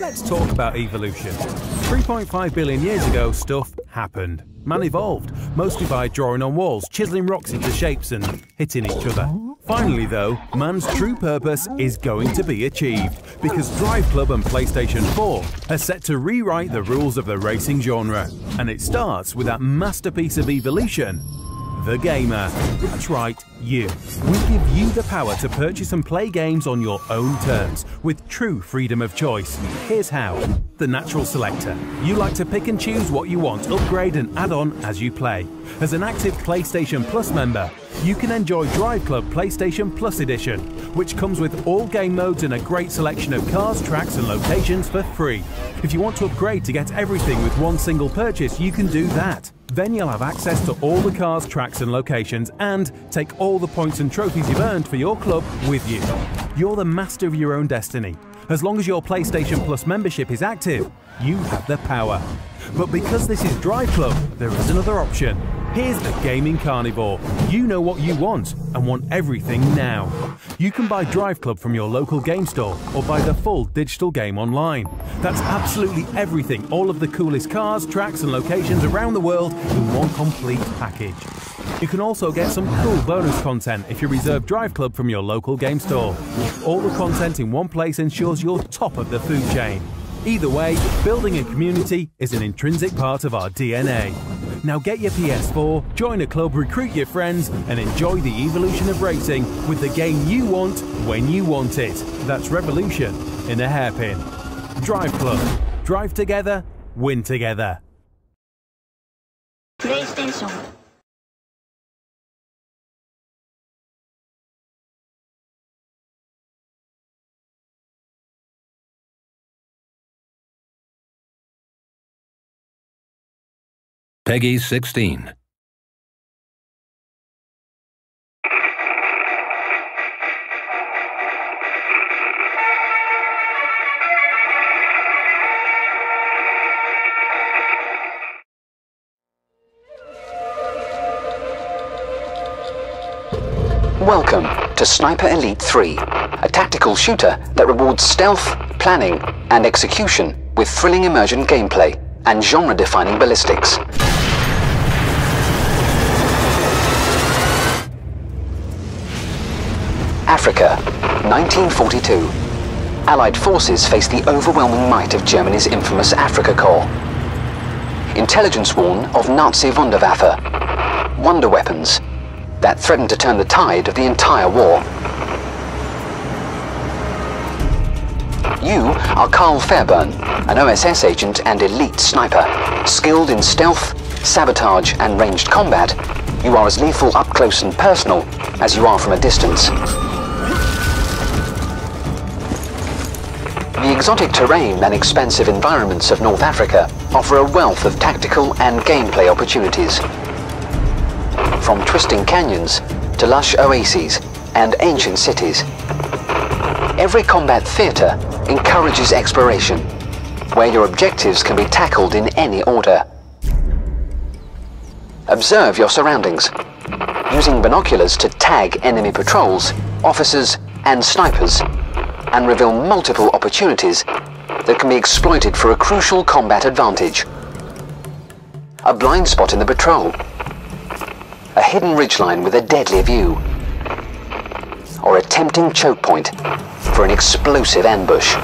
Let's talk about evolution. 3.5 billion years ago, stuff happened. Man evolved, mostly by drawing on walls, chiseling rocks into shapes and hitting each other. Finally though, man's true purpose is going to be achieved, because DriveClub and PlayStation 4 are set to rewrite the rules of the racing genre. And it starts with that masterpiece of evolution, the gamer. That's right, you. We give you the power to purchase and play games on your own terms, with true freedom of choice. Here's how. The natural selector. You like to pick and choose what you want, upgrade and add on as you play. As an active PlayStation Plus member, you can enjoy DriveClub PlayStation Plus Edition, which comes with all game modes and a great selection of cars, tracks and locations for free. If you want to upgrade to get everything with one single purchase, you can do that. Then you'll have access to all the cars, tracks and locations, and take all the points and trophies you've earned for your club with you. You're the master of your own destiny. As long as your PlayStation Plus membership is active, you have the power. But because this is DriveClub, there is another option. Here's the gaming carnivore. You know what you want and want everything now. You can buy DriveClub from your local game store or buy the full digital game online. That's absolutely everything, all of the coolest cars, tracks and locations around the world in one complete package. You can also get some cool bonus content if you reserve DriveClub from your local game store. All the content in one place ensures you're top of the food chain. Either way, building a community is an intrinsic part of our DNA. Now get your PS4, join a club, recruit your friends, and enjoy the evolution of racing with the game you want, when you want it. That's revolution in a hairpin. DriveClub. Drive together, win together. PlayStation. Peggy 16. Welcome to Sniper Elite 3, a tactical shooter that rewards stealth, planning, and execution with thrilling immersion gameplay and genre-defining ballistics. Africa, 1942. Allied forces face the overwhelming might of Germany's infamous Africa Corps. Intelligence warned of Nazi Wunderwaffe, wonder weapons, that threatened to turn the tide of the entire war. You are Karl Fairburn, an OSS agent and elite sniper. Skilled in stealth, sabotage and ranged combat, you are as lethal up close and personal as you are from a distance. The exotic terrain and expansive environments of North Africa offer a wealth of tactical and gameplay opportunities. From twisting canyons to lush oases and ancient cities, every combat theatre encourages exploration, where your objectives can be tackled in any order. Observe your surroundings, using binoculars to tag enemy patrols, officers and snipers, and reveal multiple opportunities that can be exploited for a crucial combat advantage. A blind spot in the patrol, a hidden ridgeline with a deadly view, or a tempting choke point for an explosive ambush.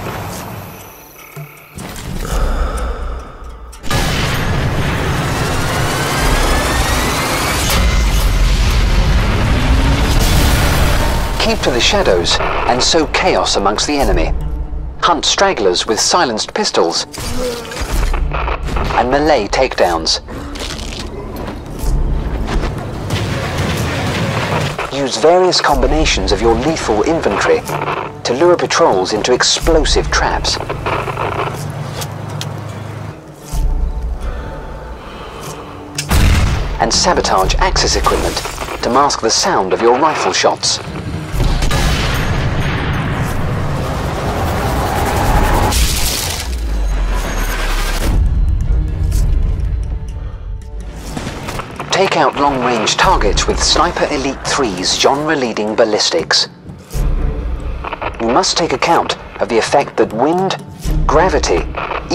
Keep to the shadows and sow chaos amongst the enemy. Hunt stragglers with silenced pistols and melee takedowns. Use various combinations of your lethal inventory to lure patrols into explosive traps. And sabotage access equipment to mask the sound of your rifle shots. Take out long-range targets with Sniper Elite 3's genre-leading ballistics. You must take account of the effect that wind, gravity,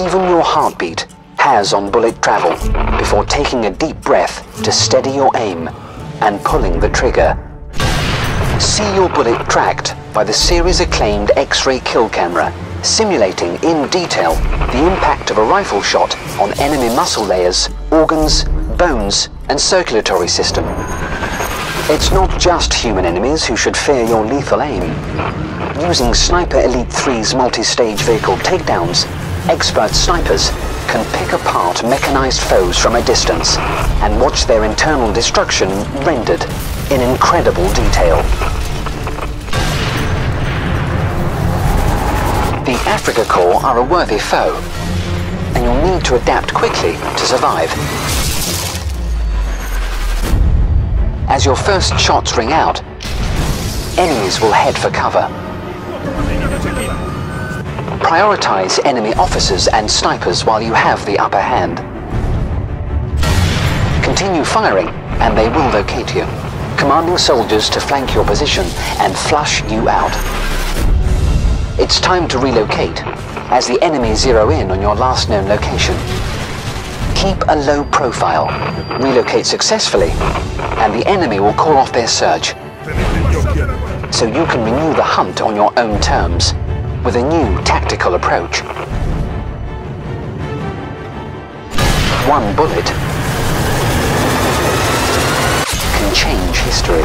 even your heartbeat has on bullet travel before taking a deep breath to steady your aim and pulling the trigger. See your bullet tracked by the series-acclaimed X-ray kill camera, simulating in detail the impact of a rifle shot on enemy muscle layers, organs, bones, and circulatory system. It's not just human enemies who should fear your lethal aim. Using Sniper Elite 3's multi-stage vehicle takedowns, expert snipers can pick apart mechanized foes from a distance and watch their internal destruction rendered in incredible detail. The Africa Corps are a worthy foe, and you'll need to adapt quickly to survive. As your first shots ring out, enemies will head for cover. Prioritize enemy officers and snipers while you have the upper hand. Continue firing and they will locate you, commanding soldiers to flank your position and flush you out. It's time to relocate as the enemy zero in on your last known location. Keep a low profile, relocate successfully, and the enemy will call off their surge, so you can renew the hunt on your own terms with a new tactical approach. One bullet can change history.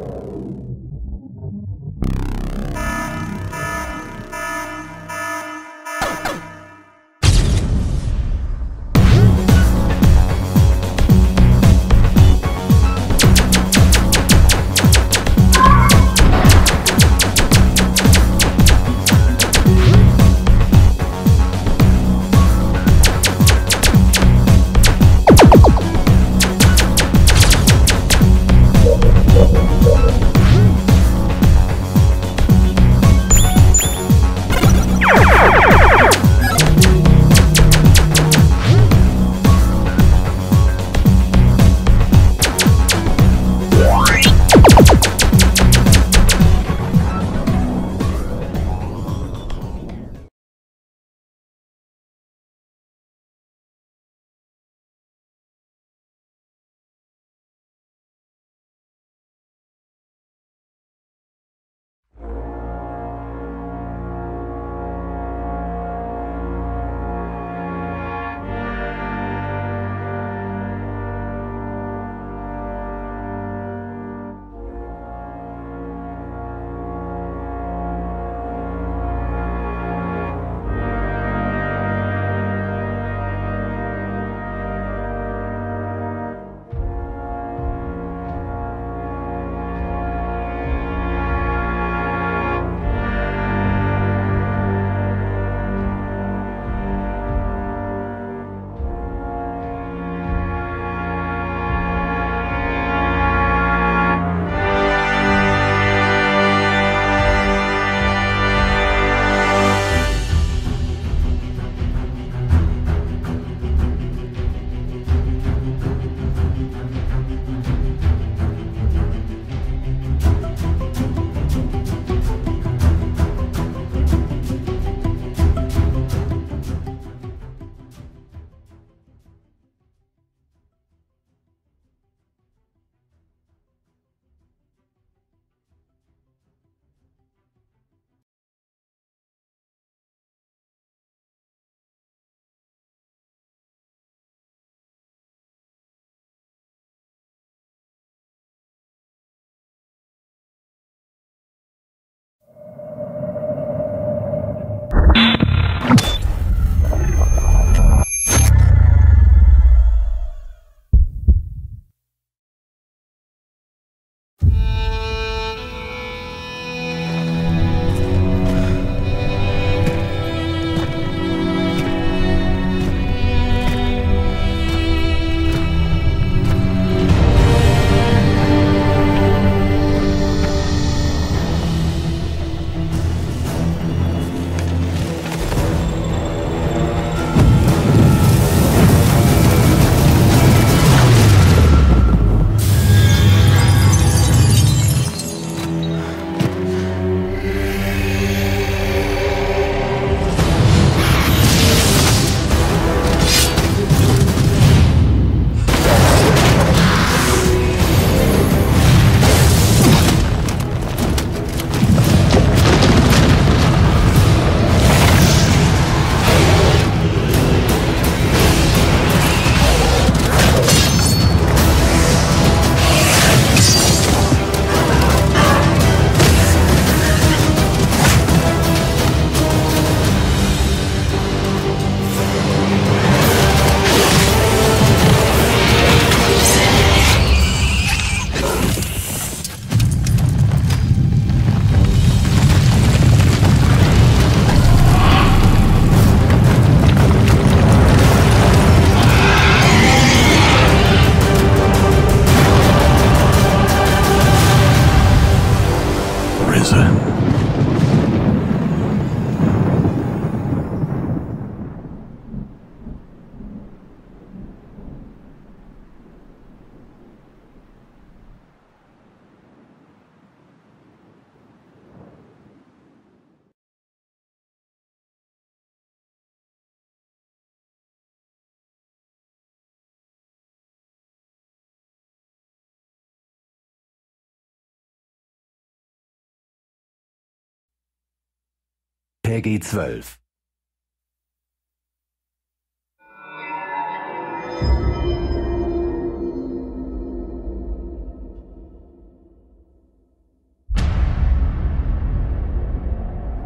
PG-12.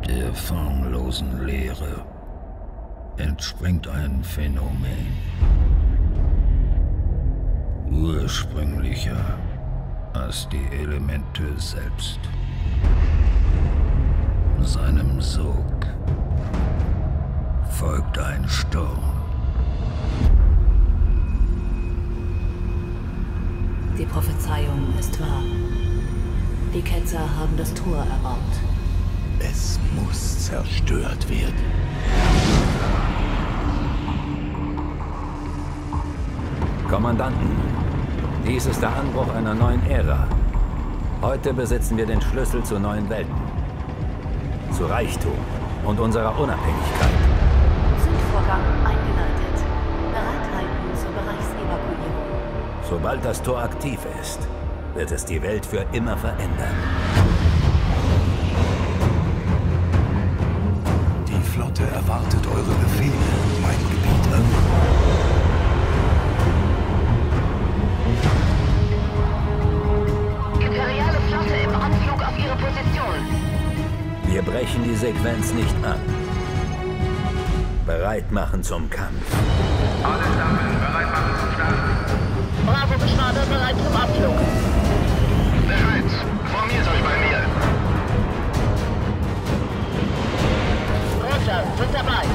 Der fanglosen Leere entspringt ein Phänomen ursprünglicher als die Elemente selbst. Seinem Sog folgt ein Sturm. Die Prophezeiung ist wahr. Die Ketzer haben das Tor erbaut. Es muss zerstört werden. Kommandanten, dies ist der Anbruch einer neuen Ära. Heute besitzen wir den Schlüssel zu neuen Welten. Zu Reichtum und unserer Unabhängigkeit. Zugvorgang eingeleitet. Bereithalten zur Bereichsevakuierung. Sobald das Tor aktiv ist, wird es die Welt für immer verändern. Die Flotte erwartet eure Befehle, mein Gebieter. Imperiale Flotte im Anflug auf ihre Position. Wir brechen die Sequenz nicht an. Bereit machen zum Kampf. Alle Staffel, bereit machen zum Starten. Bravo, Geschwader, bereit zum Abflug. Bereit, formiert euch bei mir. Roger, sind dabei.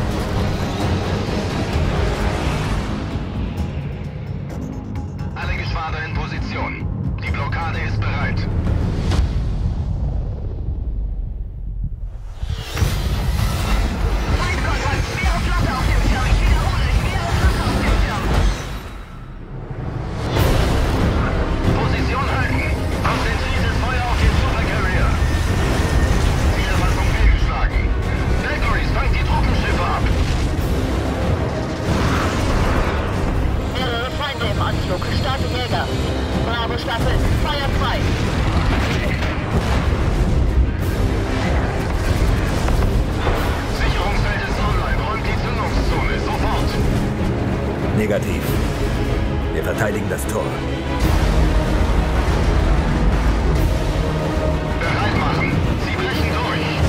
Alle Geschwader in Position. Die Blockade ist bereit. Negativ. Wir verteidigen das Tor. Bereit machen. Sie brechen durch.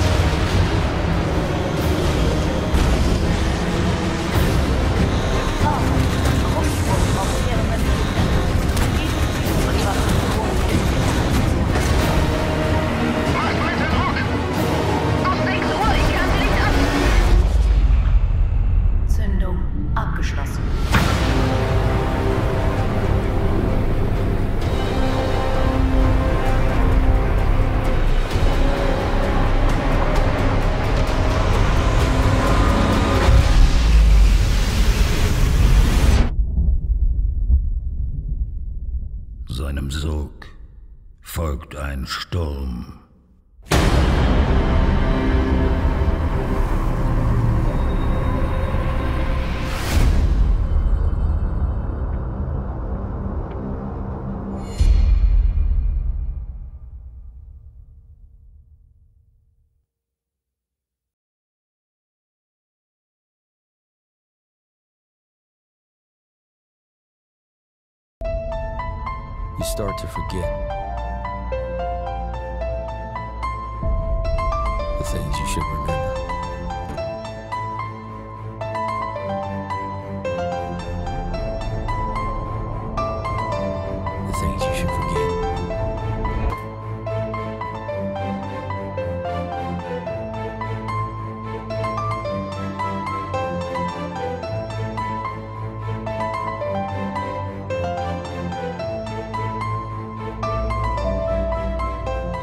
Macht weiter Druck! Auf 6 Uhr, ich kann sie nicht an! Zündung abgeschlossen. Seinem Sog folgt ein Sturm. You start to forget the things you should remember. The things you should forget.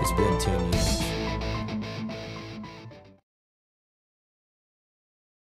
It's been 10 years.